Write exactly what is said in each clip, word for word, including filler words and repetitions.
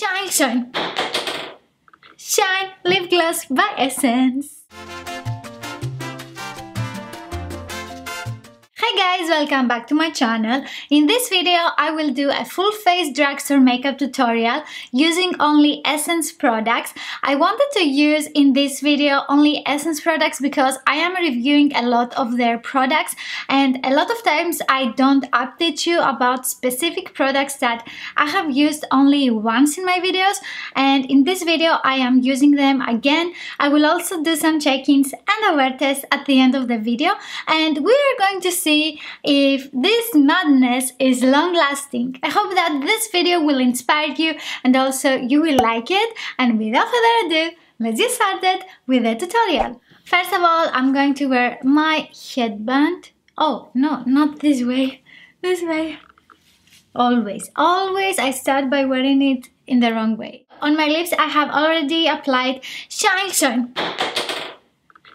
Shine, shine, shine lip gloss by Essence. Hey guys, welcome back to my channel. In this video I will do a full face drugstore makeup tutorial using only Essence products. I wanted to use in this video only Essence products because I am reviewing a lot of their products, and a lot of times I don't update you about specific products that I have used only once in my videos, and in this video I am using them again. I will also do some check-ins and a wear test at the end of the video, and we are going to see if this madness is long-lasting. I hope that this video will inspire you and also you will like it, and without further ado, let's get started with the tutorial. First of all, I'm going to wear my headband. Oh no, not this way, this way. Always, always I start by wearing it in the wrong way. On my lips I have already applied Shine, Shine,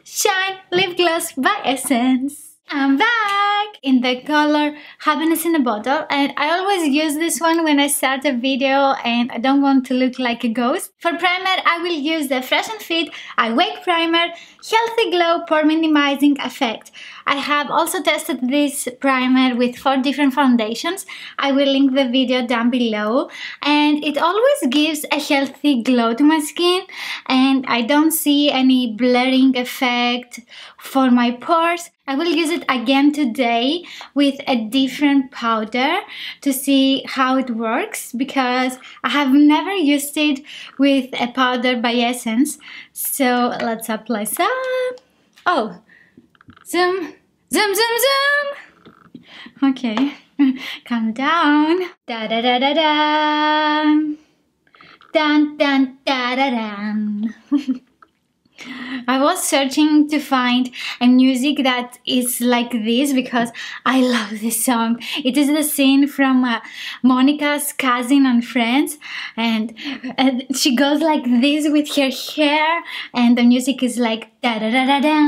Shine Lip Gloss by Essence. I'm back in the color Happiness in a Bottle, and I always use this one when I start a video and I don't want to look like a ghost. For primer, I will use the Fresh and Fit Awake Primer Healthy Glow Pore Minimizing Effect. I have also tested this primer with four different foundations. I will link the video down below, and it always gives a healthy glow to my skin, and I don't see any blurring effect for my pores. I will use it again today with a different powder to see how it works, because I have never used it with a powder by Essence. So let's apply some. Oh, zoom, zoom, zoom, zoom. Okay, calm down. Da da da da da. Dun dun da da da. I was searching to find a music that is like this because I love this song. It is the scene from uh, Monica's cousin on Friends, and uh, she goes like this with her hair, and the music is like da da da da da.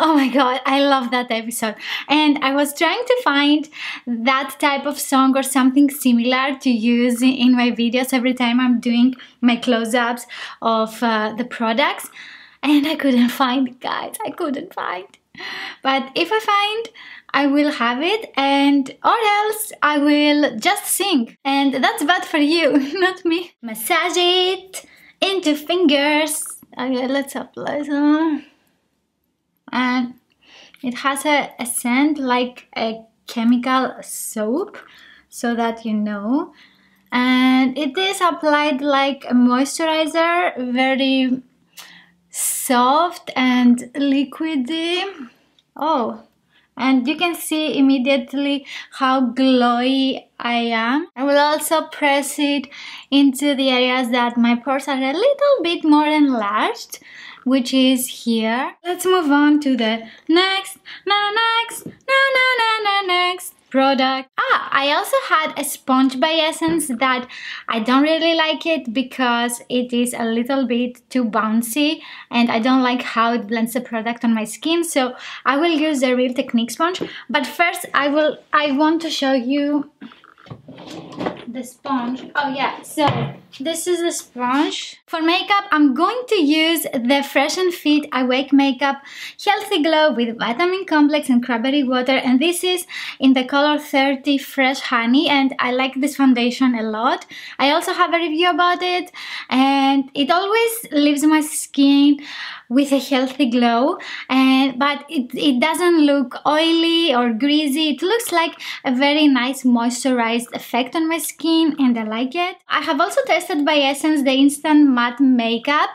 Oh my god, I love that episode. And I was trying to find that type of song or something similar to use in my videos every time I'm doing my close-ups of uh, the products. And I couldn't find, guys, I couldn't find. But if I find, I will have it, and or else I will just sing. And that's bad for you, not me. Massage it into fingers. Okay, let's apply some. And it has a, a scent like a chemical soap, so that you know. And it is applied like a moisturizer, very soft and liquidy. Oh, and you can see immediately how glowy I am. I will also press it into the areas that my pores are a little bit more enlarged, which is here. Let's move on to the next, no, next, no, no, no, no, next product. Ah, I also had a sponge by Essence that I don't really like it because it is a little bit too bouncy, and I don't like how it blends the product on my skin, so I will use the Real Techniques sponge. But first I will I want to show you the sponge. Oh yeah, so this is a sponge. For makeup, I'm going to use the Fresh and Fit Awake Makeup Healthy Glow with Vitamin Complex and Cranberry Water, and this is in the color thirty Fresh Honey, and I like this foundation a lot. I also have a review about it, and it always leaves my skin with a healthy glow, and but it, it doesn't look oily or greasy. It looks like a very nice moisturized effect on my skin, and I like it. I have also tested by Essence the Instant Matte Makeup,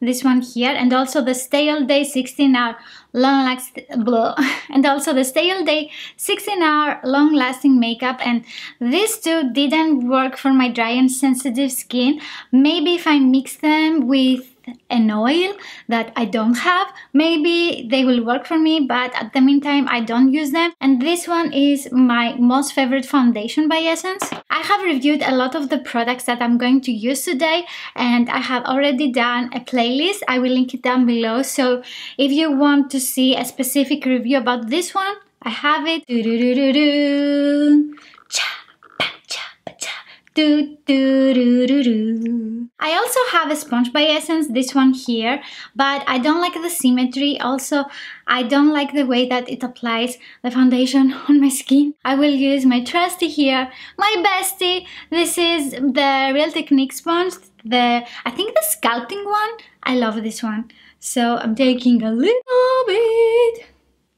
this one here, and also the Stay All Day sixteen hour long last blah, and also the Stay All Day sixteen hour long lasting makeup, and these two didn't work for my dry and sensitive skin. Maybe if I mix them with an oil that I don't have, maybe they will work for me, but at the meantime I don't use them. And this one is my most favorite foundation by Essence. I have reviewed a lot of the products that I'm going to use today, and I have already done a playlist. I will link it down below, so if you want to see a specific review about this one, I have it. Do do do do do. Cha, pa, cha, pa, cha. Do, do, do, do, do. I also have a sponge by Essence, this one here, but I don't like the symmetry. Also, I don't like the way that it applies the foundation on my skin. I will use my trusty here, my bestie. This is the Real Techniques sponge, the I think the sculpting one. I love this one. So I'm taking a little bit.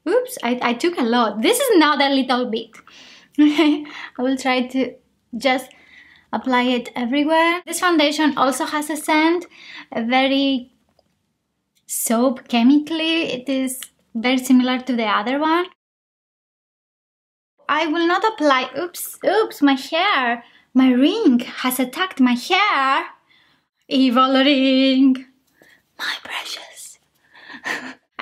Oops, I, I took a lot. This is not a little bit. Okay, I will try to just apply it everywhere. This foundation also has a scent, a very soap chemically. It is very similar to the other one. I will not apply, oops, oops, my hair. My ring has attacked my hair. Evil ring, my precious.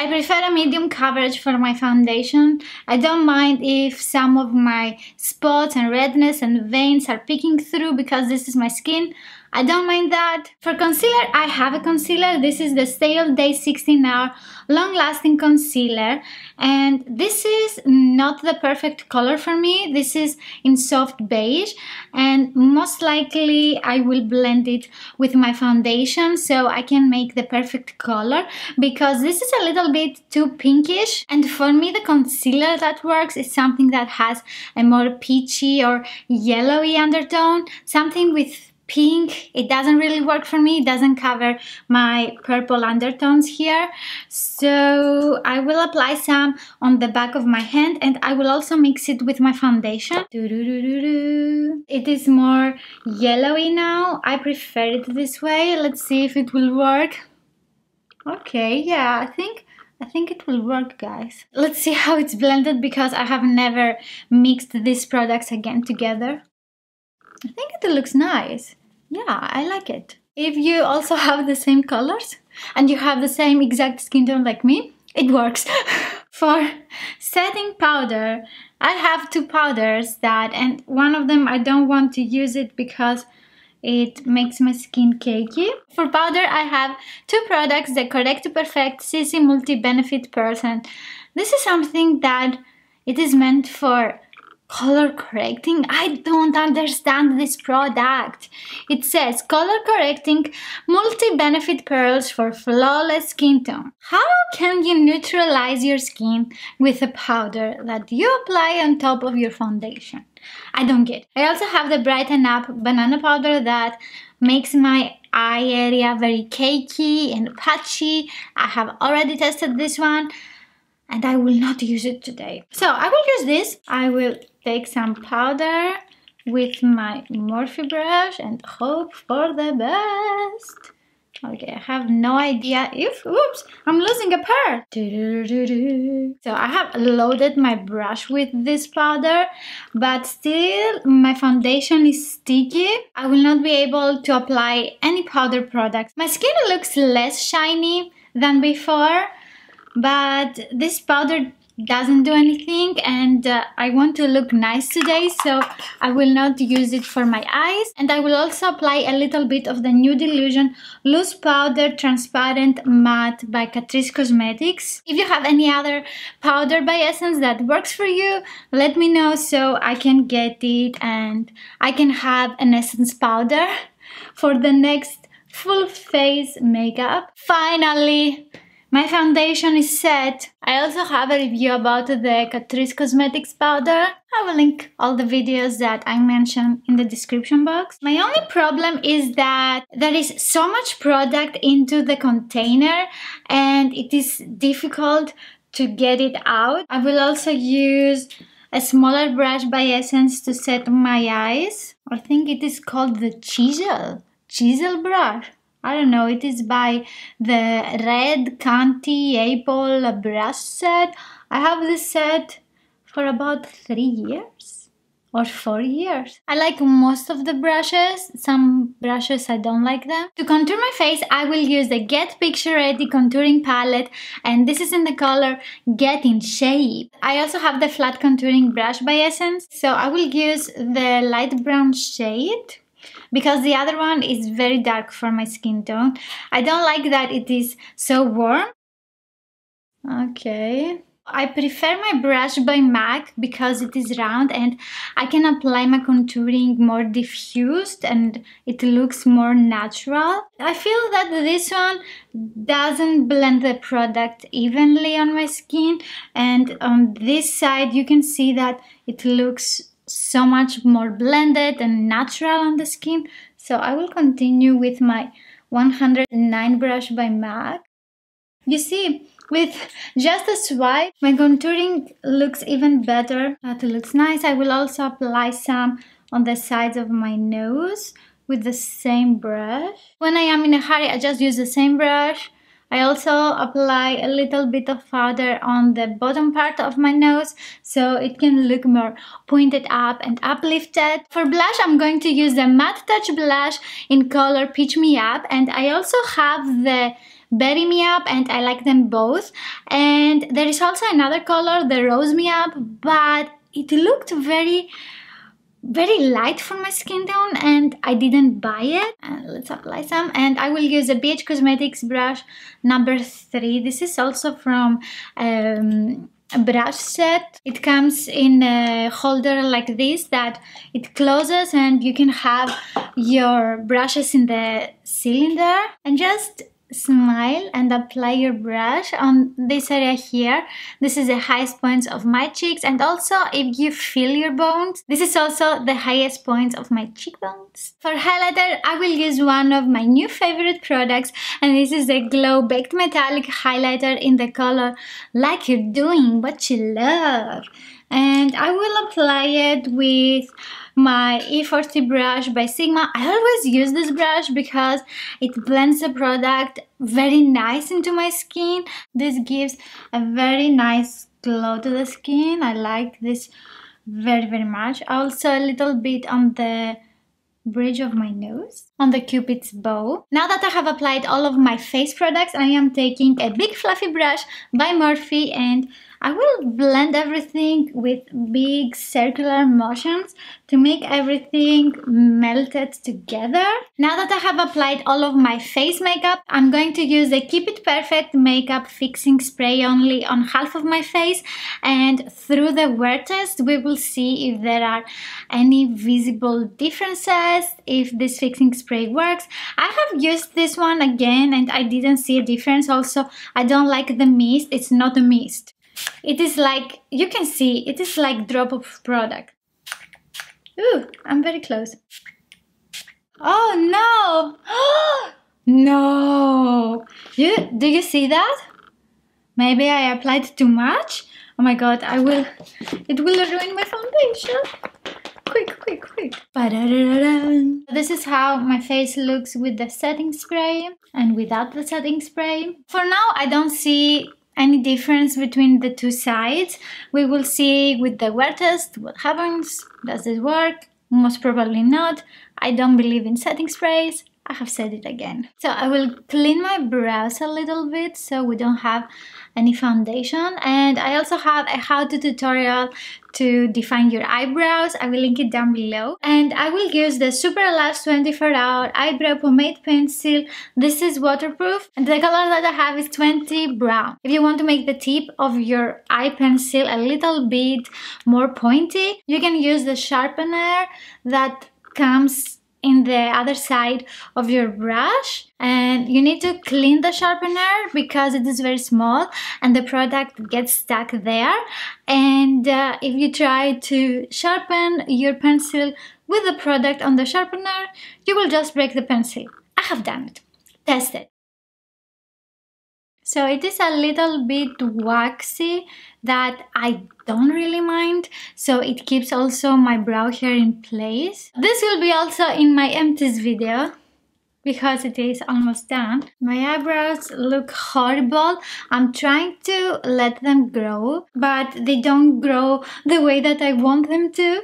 I prefer a medium coverage for my foundation. I don't mind if some of my spots and redness and veins are peeking through because this is my skin. I don't mind that. For concealer, I have a concealer. This is the Stay All Day sixteen hour Long Lasting Concealer. And this is not the perfect color for me. This is in soft beige. And most likely I will blend it with my foundation so I can make the perfect color, because this is a little bit too pinkish. And for me, the concealer that works is something that has a more peachy or yellowy undertone. Something with pink, it doesn't really work for me. It doesn't cover my purple undertones here. So I will apply some on the back of my hand, and I will also mix it with my foundation. It is more yellowy now. I prefer it this way. Let's see if it will work. Okay, yeah, I think I think it will work, guys. Let's see how it's blended, because I have never mixed these products again together. I think it looks nice. Yeah, I like it. If you also have the same colors and you have the same exact skin tone like me, it works. For setting powder, I have two powders that, and one of them I don't want to use it because it makes my skin cakey. For powder, I have two products, the Correct to Perfect C C Multi-Benefit Pearls. This is something that it is meant for color correcting. I don't understand this product. It says color correcting multi-benefit pearls for flawless skin tone. How can you neutralize your skin with a powder that you apply on top of your foundation? I don't get it. I also have the Brighten Up banana powder that makes my eye area very cakey and patchy. I have already tested this one, and I will not use it today. So I will use this. I will take some powder with my Morphe brush and hope for the best. Okay, I have no idea if, oops, I'm losing a pearl. So I have loaded my brush with this powder, but still my foundation is sticky. I will not be able to apply any powder products. My skin looks less shiny than before, but this powder doesn't do anything, and uh, I want to look nice today, so I will not use it for my eyes. And I will also apply a little bit of the New Delusion Loose Powder Transparent Matte by Catrice Cosmetics. If you have any other powder by Essence that works for you, let me know so I can get it and I can have an Essence powder for the next full face makeup. Finally! My foundation is set. I also have a review about the Catrice Cosmetics powder. I will link all the videos that I mentioned in the description box. My only problem is that there is so much product into the container and it is difficult to get it out. I will also use a smaller brush by Essence to set my eyes. I think it is called the chisel, chisel brush. I don't know, it is by the Red Candy Apple brush set. I have this set for about three years or four years. I like most of the brushes. Some brushes I don't like them. To contour my face, I will use the Get Picture Ready contouring palette, and this is in the color Get in Shape. I also have the flat contouring brush by Essence, so I will use the light brown shade, because the other one is very dark for my skin tone. I don't like that it is so warm. Okay. I prefer my brush by MAC because it is round and I can apply my contouring more diffused and it looks more natural. I feel that this one doesn't blend the product evenly on my skin, and on this side you can see that it looks so much more blended and natural on the skin. So I will continue with my one oh nine brush by MAC. You see, with just a swipe, my contouring looks even better. That looks nice. I will also apply some on the sides of my nose with the same brush. When I am in a hurry, I just use the same brush. I also apply a little bit of powder on the bottom part of my nose so it can look more pointed up and uplifted. For blush, I'm going to use the Matte Touch blush in color Peach Me Up, and I also have the Berry Me Up, and I like them both. And there is also another color, the Rose Me Up, but it looked very very light for my skin tone and I didn't buy it. And let's apply some, and I will use a B H Cosmetics brush number three. This is also from um, a brush set. It comes in a holder like this that it closes and you can have your brushes in the cylinder, and just smile and apply your brush on this area here. This is the highest points of my cheeks, and also if you feel your bones, this is also the highest points of my cheekbones. For highlighter, I will use one of my new favorite products, and this is the Glow Baked Metallic Highlighter in the color Like You're Doing What You Love. And I will apply it with my E forty brush by Sigma. I always use this brush because it blends the product very nice into my skin. This gives a very nice glow to the skin. I like this very very much. Also a little bit on the bridge of my nose, on the cupid's bow. Now that I have applied all of my face products, I am taking a big fluffy brush by Morphe, and I will blend everything with big circular motions to make everything melted together. Now that I have applied all of my face makeup, I'm going to use the Keep It Perfect Makeup Fixing Spray only on half of my face, and through the wear test we will see if there are any visible differences, if this fixing spray works. I have used this one again and I didn't see a difference. Also, I don't like the mist. It's not a mist. It is like, you can see, it is like drop of product. Ooh, I'm very close. Oh no! No! You, do you see that? Maybe I applied too much? Oh my god, I will, it will ruin my foundation. Quick, quick, quick. This is how my face looks with the setting spray and without the setting spray. For now, I don't see any difference between the two sides. We will see with the wear test what happens. Does it work? Most probably not. I don't believe in setting sprays. I have said it again. So I will clean my brows a little bit so we don't have any foundation, and I also have a how-to tutorial to define your eyebrows. I will link it down below. And I will use the Super Lash twenty-four hour eyebrow pomade pencil. This is waterproof and the color that I have is twenty brown. If you want to make the tip of your eye pencil a little bit more pointy, you can use the sharpener that comes in the other side of your brush, and you need to clean the sharpener because it is very small and the product gets stuck there. And uh, if you try to sharpen your pencil with the product on the sharpener, you will just break the pencil. I have done it. Test it. So it is a little bit waxy, that I don't really mind, so it keeps also my brow hair in place. This will be also in my empties video because it is almost done. My eyebrows look horrible. I'm trying to let them grow, but they don't grow the way that I want them to,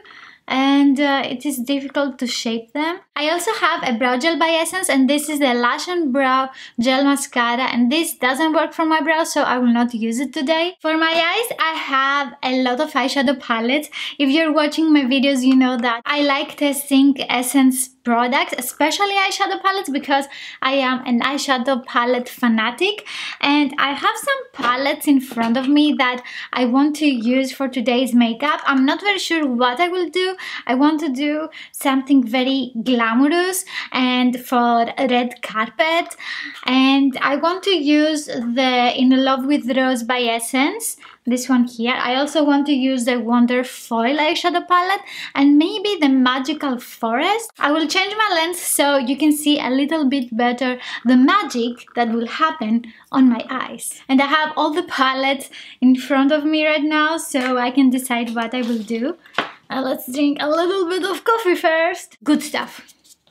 and uh, it is difficult to shape them. I also have a brow gel by Essence, and this is the Lash and Brow Gel Mascara, and this doesn't work for my brows, so I will not use it today. For my eyes, I have a lot of eyeshadow palettes. If you're watching my videos, you know that I like testing Essence products, especially eyeshadow palettes, because I am an eyeshadow palette fanatic, and I have some palettes in front of me that I want to use for today's makeup. I'm not very sure what I will do. I want to do something very glamorous and for red carpet, and I want to use the In Love with Rose by Essence, this one here. I also want to use the Wonder Foil eyeshadow palette and maybe the Magical Forest. I will change my lens so you can see a little bit better the magic that will happen on my eyes. And I have all the palettes in front of me right now, so I can decide what I will do. Uh, let's drink a little bit of coffee first. Good stuff.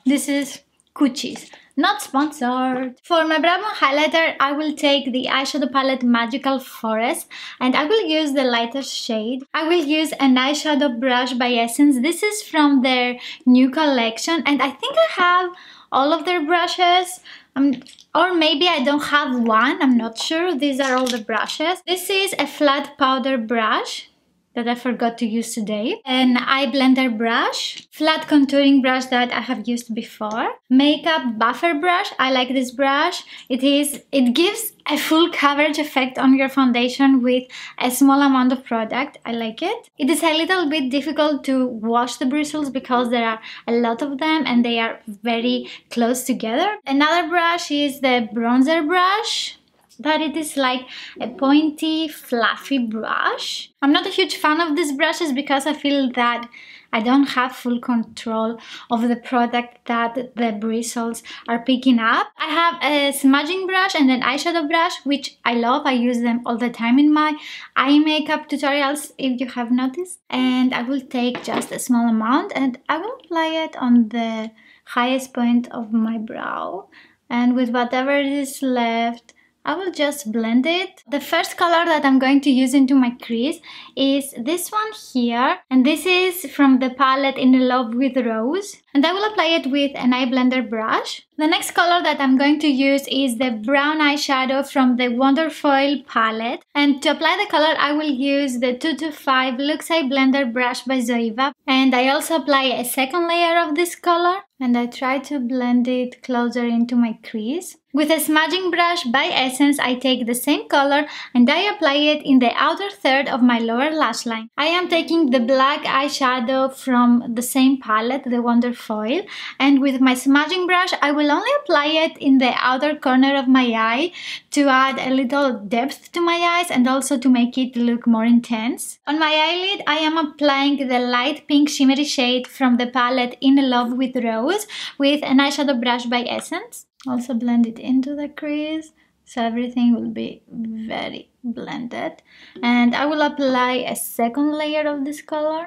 This is Coochies. Not sponsored. For my brow bone highlighter, I will take the eyeshadow palette Magical Forest, and I will use the lightest shade. I will use an eyeshadow brush by Essence. This is from their new collection, and I think I have all of their brushes. Um, or maybe I don't have one, I'm not sure. These are all the brushes. This is a flat powder brush that I forgot to use today, an eye blender brush, flat contouring brush that I have used before, makeup buffer brush. I like this brush. It is, it gives a full coverage effect on your foundation with a small amount of product. I like it. It is a little bit difficult to wash the bristles because there are a lot of them and they are very close together. Another brush is the bronzer brush, but it is like a pointy, fluffy brush. I'm not a huge fan of these brushes because I feel that I don't have full control of the product that the bristles are picking up. I have a smudging brush and an eyeshadow brush, which I love. I use them all the time in my eye makeup tutorials, if you have noticed. And I will take just a small amount and I will apply it on the highest point of my brow. And with whatever is left, I will just blend it. The first color that I'm going to use into my crease is this one here, and this is from the palette In Love with Rose, and I will apply it with an eye blender brush. The next color that I'm going to use is the brown eyeshadow from the Wonder Foil palette, and to apply the color I will use the two two five Luxe Eye Blender brush by Zoeva, and I also apply a second layer of this color, and I try to blend it closer into my crease. With a smudging brush by Essence, I take the same color and I apply it in the outer third of my lower lash line. I am taking the black eyeshadow from the same palette, the Wonder Foil, and with my smudging brush I will only apply it in the outer corner of my eye to add a little depth to my eyes and also to make it look more intense. On my eyelid, I am applying the light pink shimmery shade from the palette In Love with Rose with an eyeshadow brush by Essence. Also blend it into the crease, so everything will be very blended. And I will apply a second layer of this color.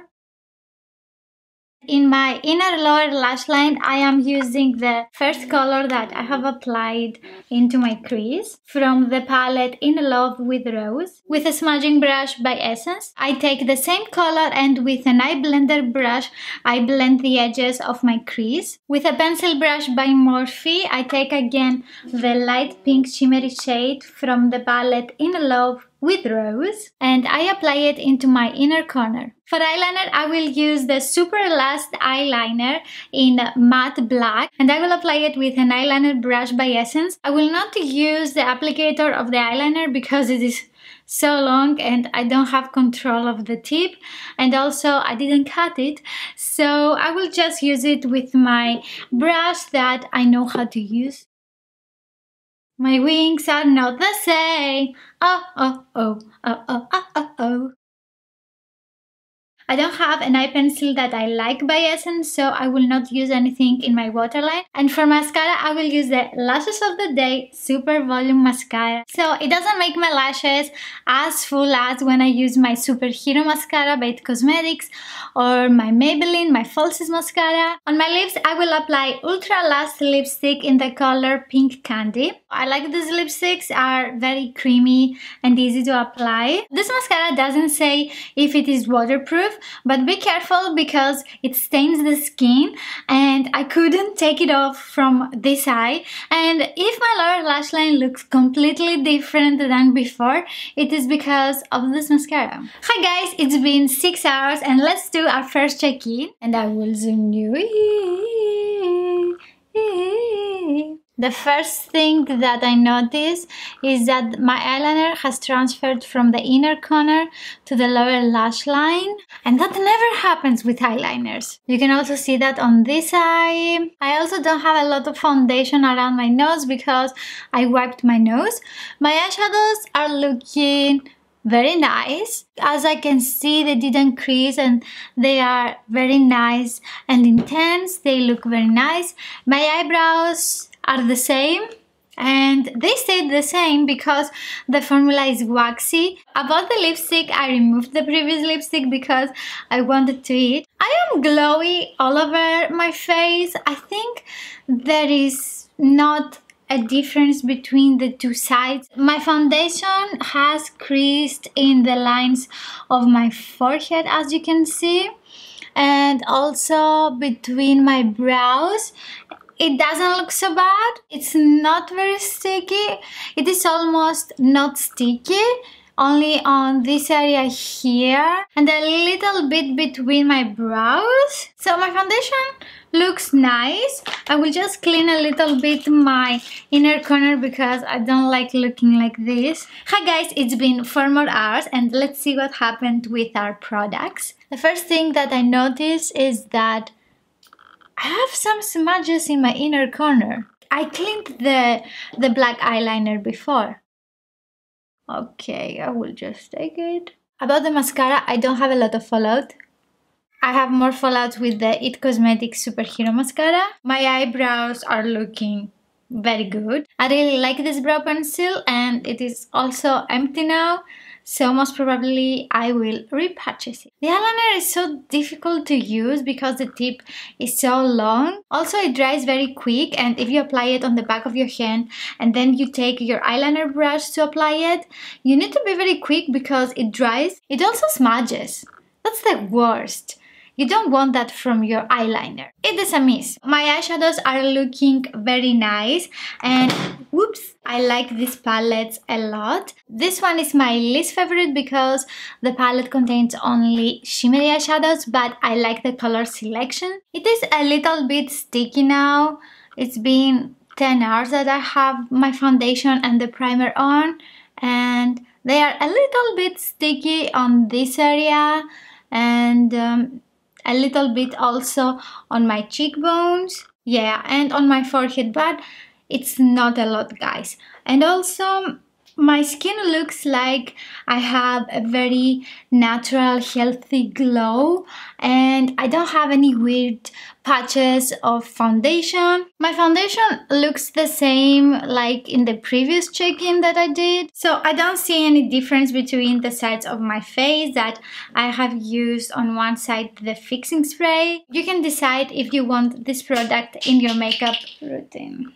In my inner lower lash line, I am using the first color that I have applied into my crease from the palette In Love with Rose. With a smudging brush by Essence, I take the same color and with an eye blender brush, I blend the edges of my crease. With a pencil brush by Morphe, I take again the light pink shimmery shade from the palette In Love with Rose, and I apply it into my inner corner. For eyeliner, I will use the Super Last eyeliner in matte black, and I will apply it with an eyeliner brush by Essence. I will not use the applicator of the eyeliner because it is so long and I don't have control of the tip, and also I didn't cut it, so I will just use it with my brush that I know how to use. My wings are not the same. Oh, oh, oh, oh, oh, oh, oh, oh. I don't have an eye pencil that I like by Essence, so I will not use anything in my waterline. And for mascara, I will use the Lashes of the Day Super Volume Mascara. So it doesn't make my lashes as full as when I use my Superhero Mascara by It Cosmetics or my Maybelline, my Falsies Mascara. On my lips, I will apply Ultra Last Lipstick in the color Pink Candy. I like these lipsticks, are very creamy and easy to apply. This mascara doesn't say if it is waterproof, but be careful because it stains the skin, and I couldn't take it off from this eye. And if my lower lash line looks completely different than before, it is because of this mascara. Hi guys, it's been six hours and let's do our first check-in, and I will zoom you in. The first thing that I notice is that my eyeliner has transferred from the inner corner to the lower lash line, and that never happens with eyeliners. You can also see that on this eye. I also don't have a lot of foundation around my nose because I wiped my nose. My eyeshadows are looking very nice. As I can see, they didn't crease and they are very nice and intense. They look very nice. My eyebrows are the same, and they stayed the same because the formula is waxy. About the lipstick, I removed the previous lipstick because I wanted to eat. I am glowy all over my face. I think there is not a difference between the two sides. My foundation has creased in the lines of my forehead, as you can see, and also between my brows. It doesn't look so bad. It's not very sticky. It is almost not sticky, only on this area here and a little bit between my brows. So my foundation looks nice. I will just clean a little bit my inner corner because I don't like looking like this. Hi guys, it's been four more hours and let's see what happened with our products. The first thing that I noticed is that I have some smudges in my inner corner. I cleaned the, the black eyeliner before. Okay, I will just take it. About the mascara, I don't have a lot of fallout. I have more fallout with the It Cosmetics Superhero Mascara. My eyebrows are looking very good. I really like this brow pencil and it is also empty now. So most probably I will repurchase it. The eyeliner is so difficult to use because the tip is so long. Also, it dries very quick, and if you apply it on the back of your hand and then you take your eyeliner brush to apply it, you need to be very quick because it dries. It also smudges. That's the worst. You don't want that from your eyeliner. It is a miss. My eyeshadows are looking very nice, and whoops, I like these palettes a lot. This one is my least favorite because the palette contains only shimmery eyeshadows, but I like the color selection. It is a little bit sticky now. It's been ten hours that I have my foundation and the primer on, and they are a little bit sticky on this area and um, a little bit also on my cheekbones, yeah, and on my forehead, but it's not a lot, guys. And also, my skin looks like I have a very natural, healthy glow, and I don't have any weird patches of foundation. My foundation looks the same like in the previous check-in that I did, so I don't see any difference between the sides of my face that I have used on one side the fixing spray. You can decide if you want this product in your makeup routine.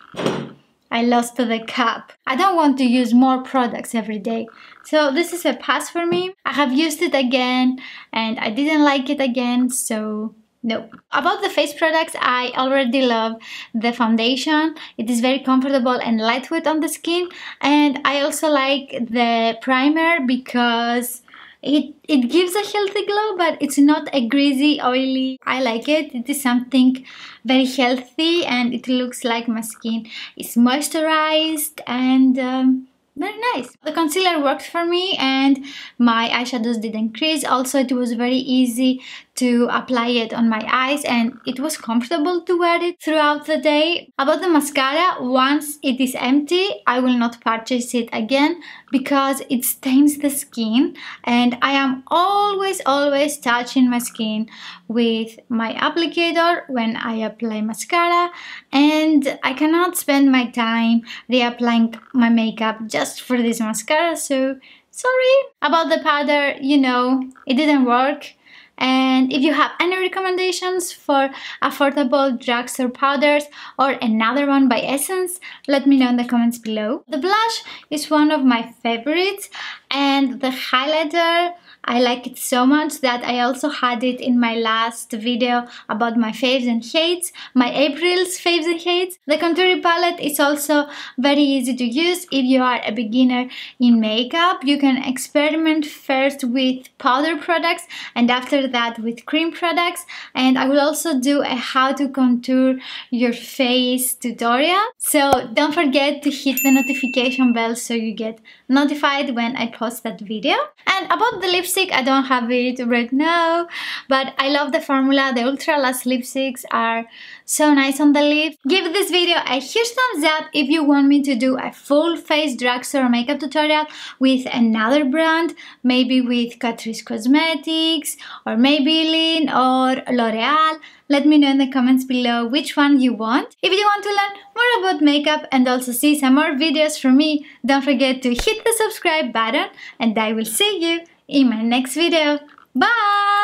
I lost the cup. I don't want to use more products every day. So this is a pass for me. I have used it again and I didn't like it again, so no. About the face products, I already love the foundation. It is very comfortable and lightweight on the skin, and I also like the primer because It, it gives a healthy glow, but it's not a greasy, oily. I like it. It is something very healthy, and it looks like my skin is moisturized and um, very nice. The concealer worked for me and my eyeshadows didn't crease. Also, it was very easy to apply it on my eyes, and it was comfortable to wear it throughout the day. About the mascara, once it is empty, I will not purchase it again because it stains the skin, and I am always, always touching my skin with my applicator when I apply mascara, and I cannot spend my time reapplying my makeup just for this mascara, so sorry. About the powder, you know, it didn't work. And if you have any recommendations for affordable drugstore powders or another one by Essence, let me know in the comments below. The blush is one of my favorites, and the highlighter I like it so much that I also had it in my last video about my faves and hates, my April's faves and hates. The contour palette is also very easy to use if you are a beginner in makeup. You can experiment first with powder products and after that with cream products, and I will also do a how to contour your face tutorial. So don't forget to hit the notification bell so you get notified when I post that video. And about the lipstick, I don't have it right now, but I love the formula. The ultra lash lipsticks are so nice on the lips. Give this video a huge thumbs up if you want me to do a full face drugstore makeup tutorial with another brand, maybe with Catrice Cosmetics or Maybelline or L'Oreal. Let me know in the comments below which one you want. If you want to learn more about makeup and also see some more videos from me, don't forget to hit the subscribe button, and I will see you in my next video. Bye!